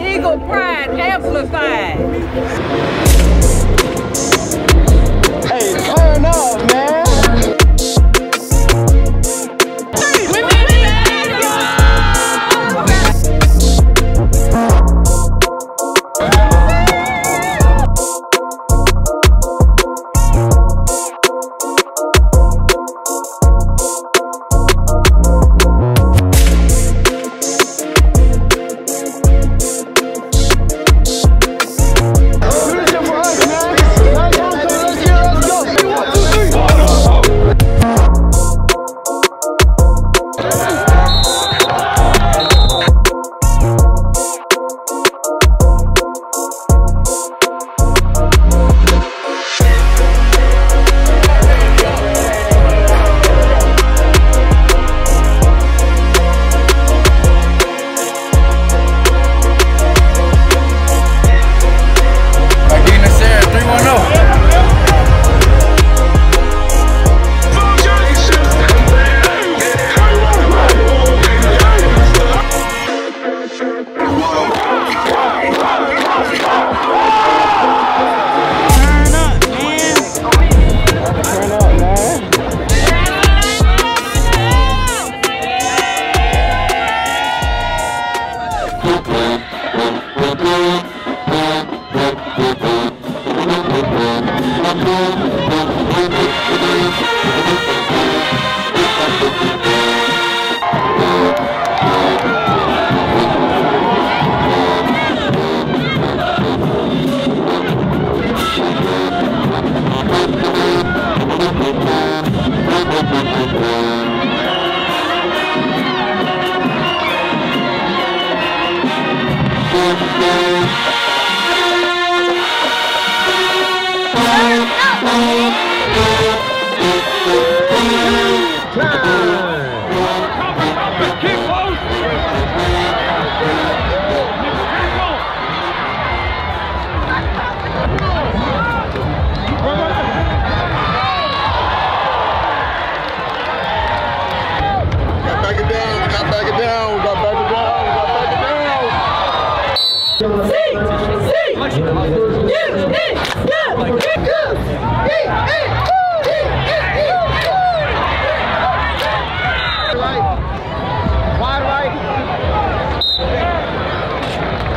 Eagle pride amplified. Hey, turn up, man. Let's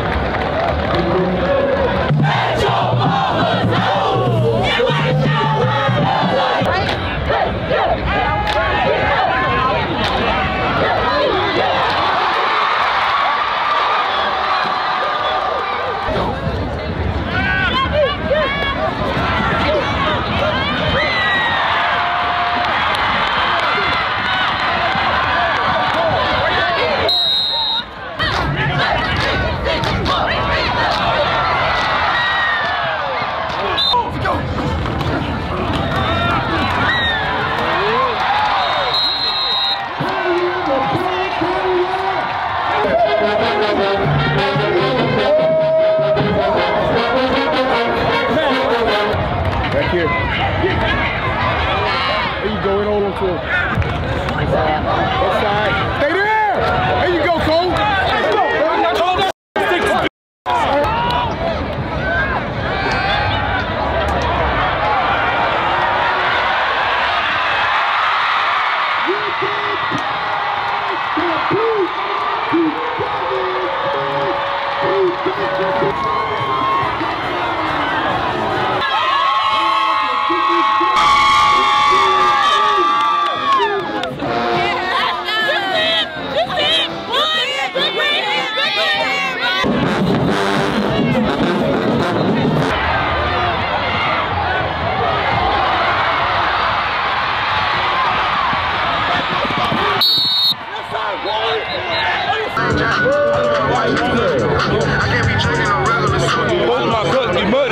go! I can't be drinking no regular soda. Both my cups be muddy.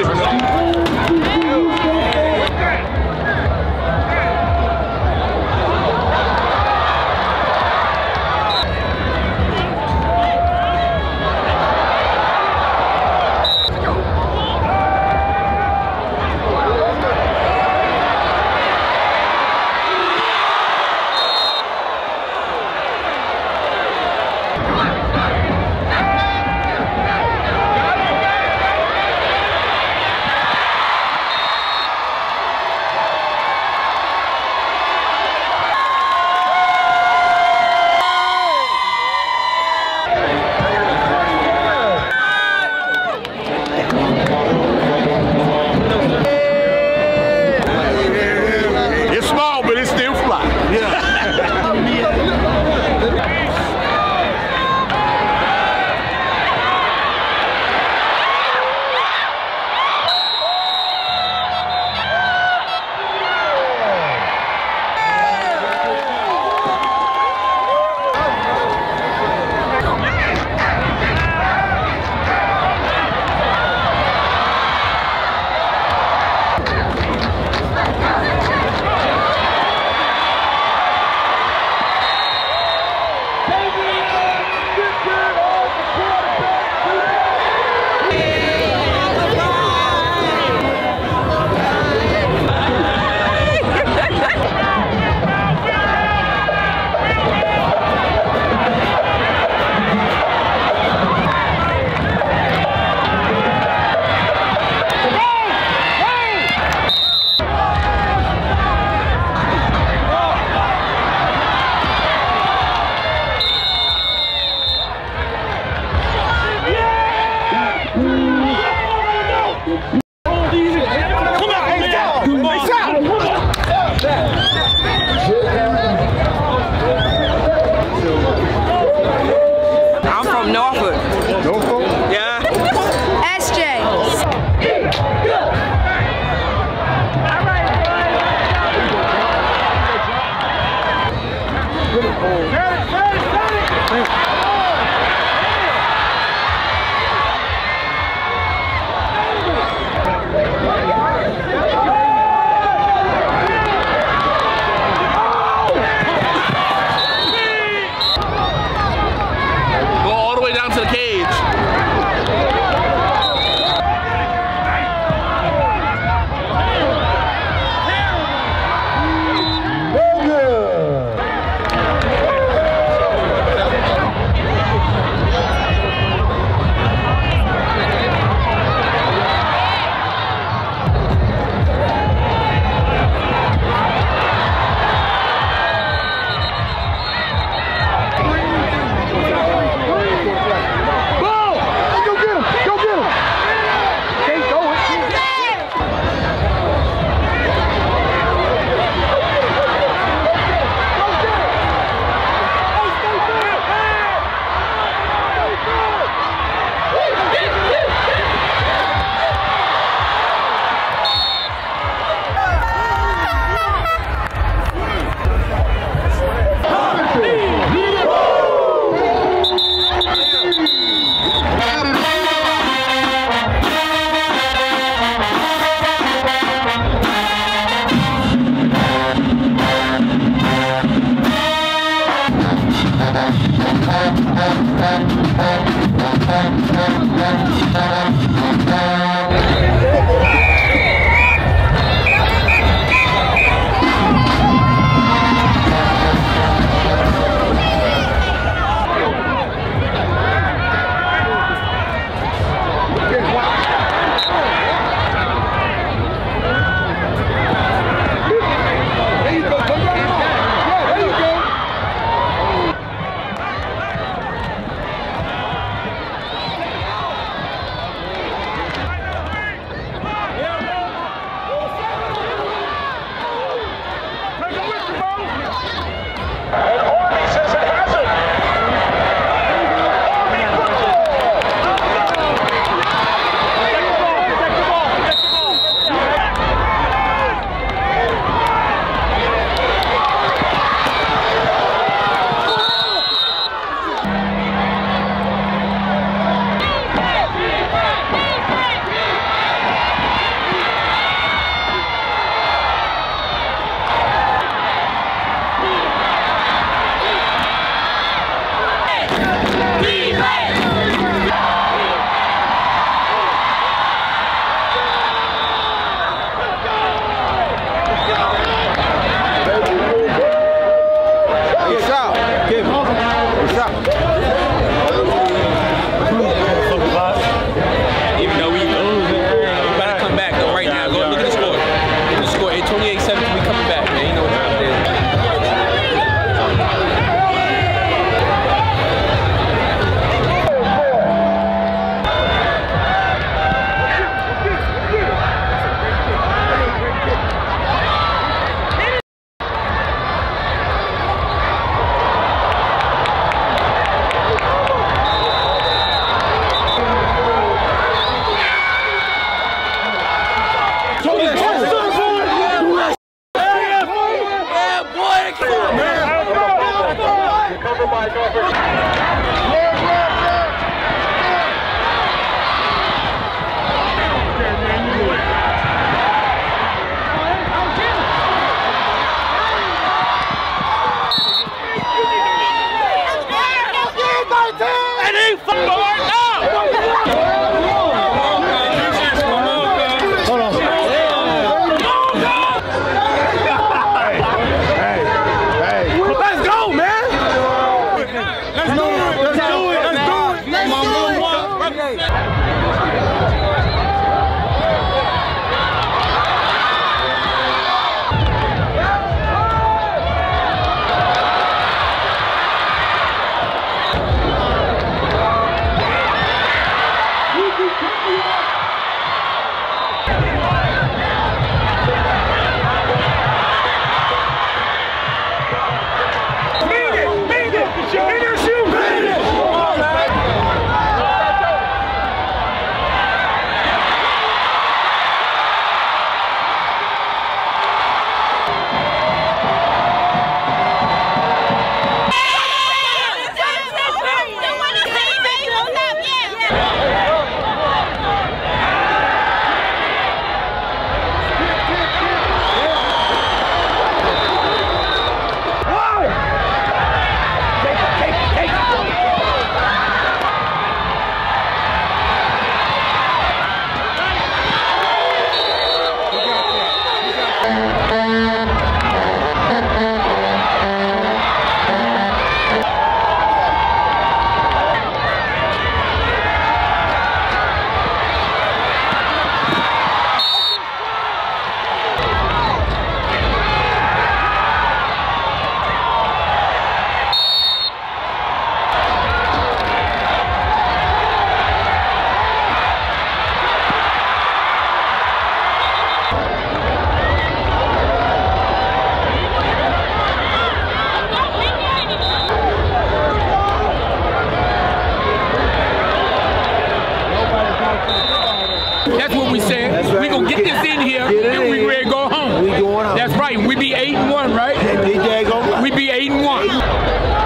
That's what we said. Right. We're going to get this in here and we're ready to go home. We going home. That's right. We be 8-1, right? We be 8-1.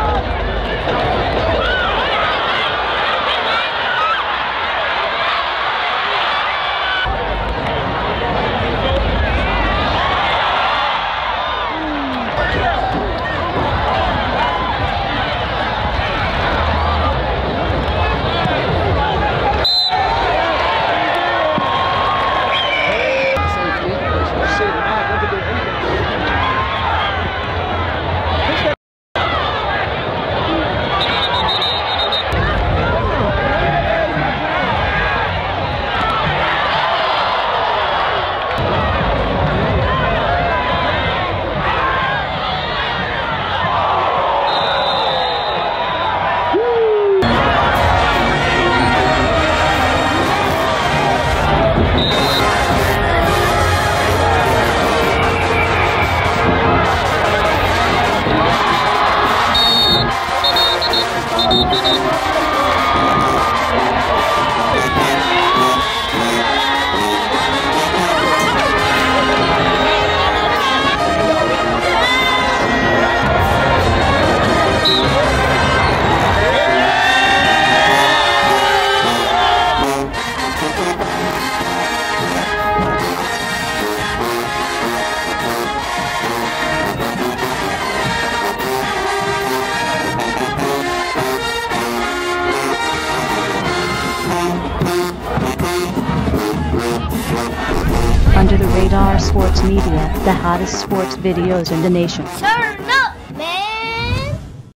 Under the Radar Sports Media, the hottest sports videos in the nation.